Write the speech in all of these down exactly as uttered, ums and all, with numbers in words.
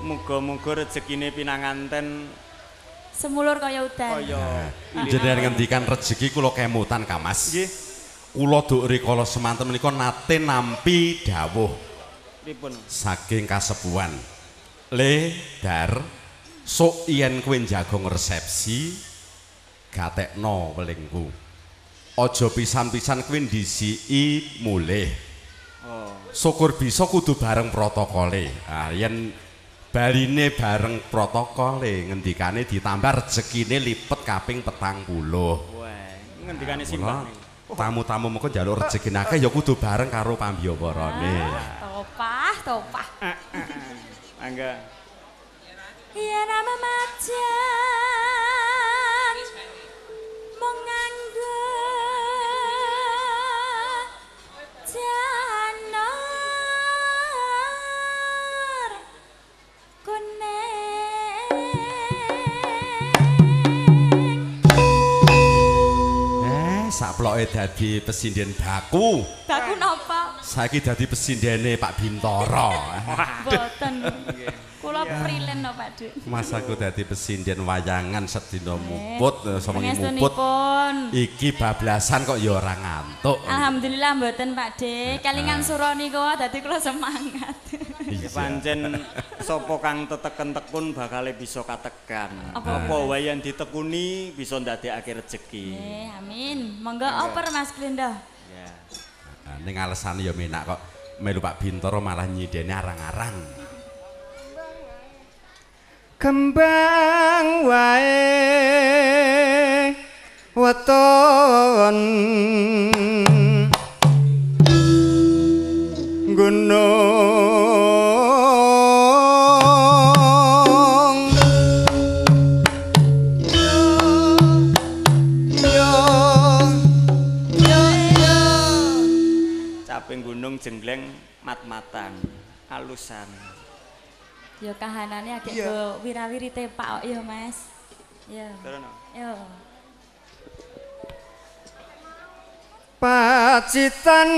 Muga-muga rezekine pinanganten semulur kaya udan. Kaya jenengan ngendikan rezeki kula kemutan Kamas. Nggih. Kula duk rikala semanten menika nate nampi dawuh. Pripun? Saking kasepuhan. Le dar sok yen kowe njagong resepsi gatekno welingku. Aja pisan-pisan kowe ndhisiki mulih. Oh. Syukur bisa kudu bareng protokole. Ah yen baline bareng protokole ngendikane ditambah rezekine lipet kaping petang puluh. Wah, ngendikane simbah niku. Tamu-tamu mengko njaluk rezekine akeh ya kudu bareng karo pambiyawarane. Topah, topah. Mangga. Iya nama macan menganggo sakploke dadi pesinden baku. Baku napa? Saiki dadi pesindene Pak Bintoro. Mboten. Kula prilen no Pak Dik. Mas aku dadi pesinden wayangan sedina muput sewengi muput. Iki bablasan kok ya ora ngantuk. Alhamdulillah mboten Pak Dik. Kelingan sura nika dadi kula semangat. Pancen sapa kang teteken-tekun bakal bisa katekan. Apa wae yang ditekuni bisa ndadekake rejeki. Nggih, amin. Monggo oper Mas Glenda. Iya. Ning alesane ya menak kok melu Pak Bintoro malah nyidene arang-arang. Kembang wae weton gunung jengleng mat-matan alusan ya kahanane agek yeah. Go wirawiri tepak ya Mas ya ya pacitan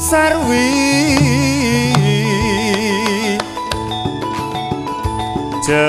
sarwi je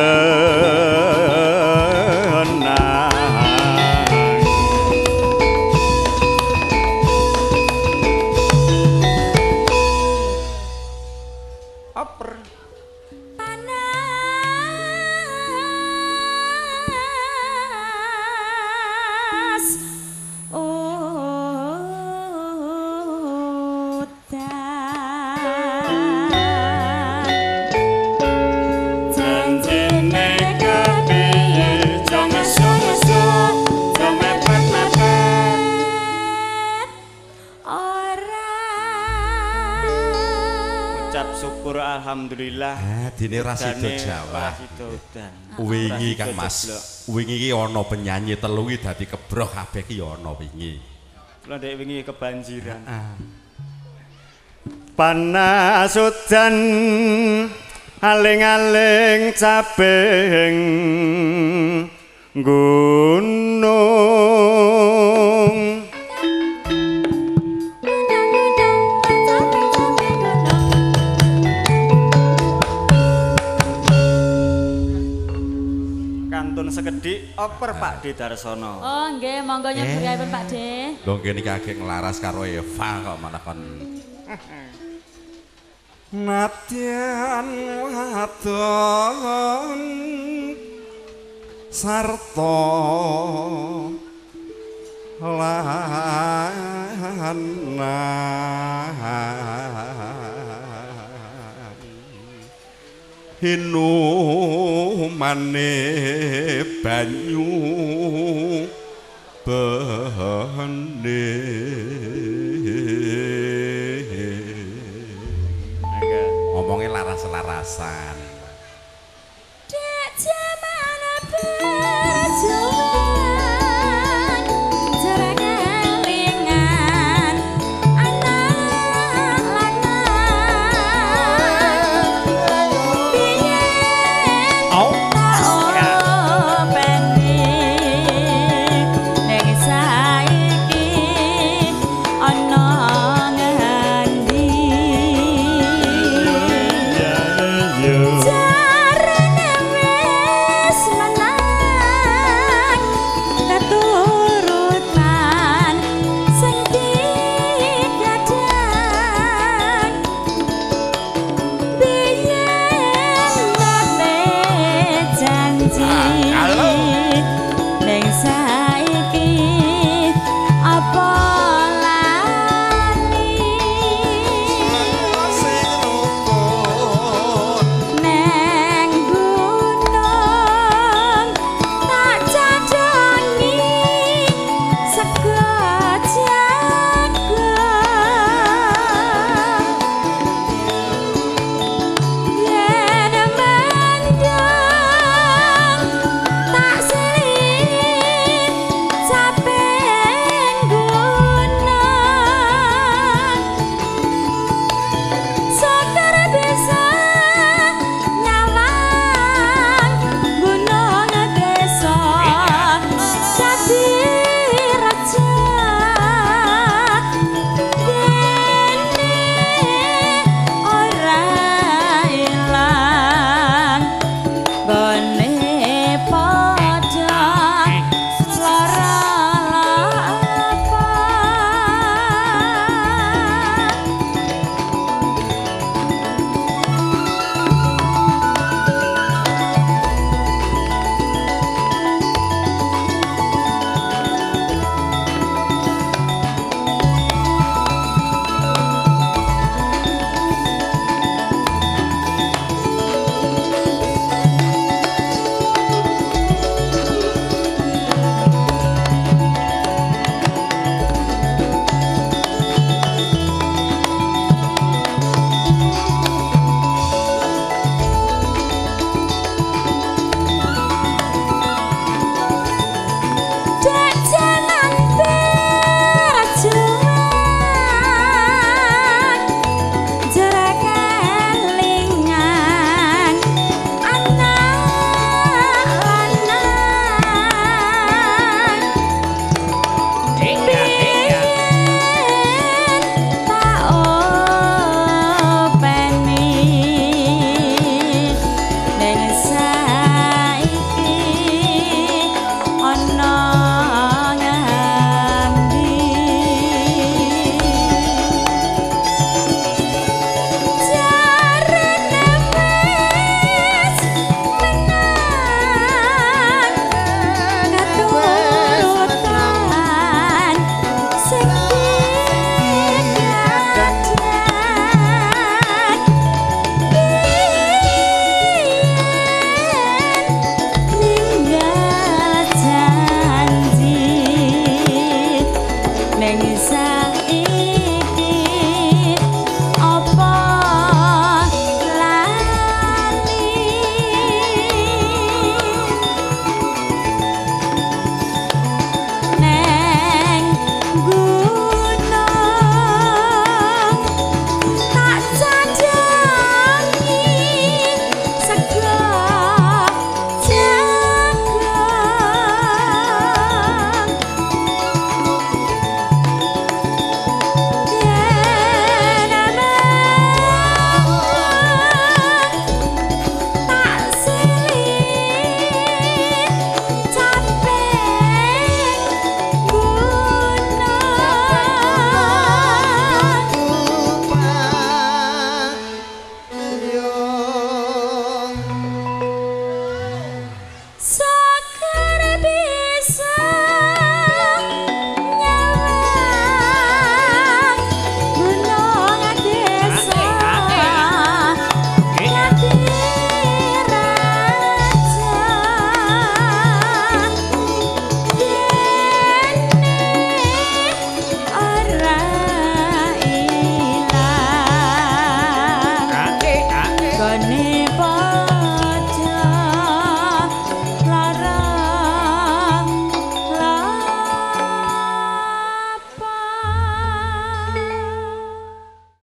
alhamdulillah dene rasido Jawa wingi Kang Mas wingi iki ana penyanyi telu iki dadi kebroh kabeh iki ana wingi kula ndek wingi kebanjiran panas udan aling-aling cabeng gunung sekedhik oper Pak D Darsono. Oh nggih, monggo nyebrahipun Pak D. Lho kene kagek nglaras karo Eva kok malah kon. Nadyan wadon sarta lanang hinumane banyu bene apa ngomongnya laras-larasan. Dek jaman berjuang.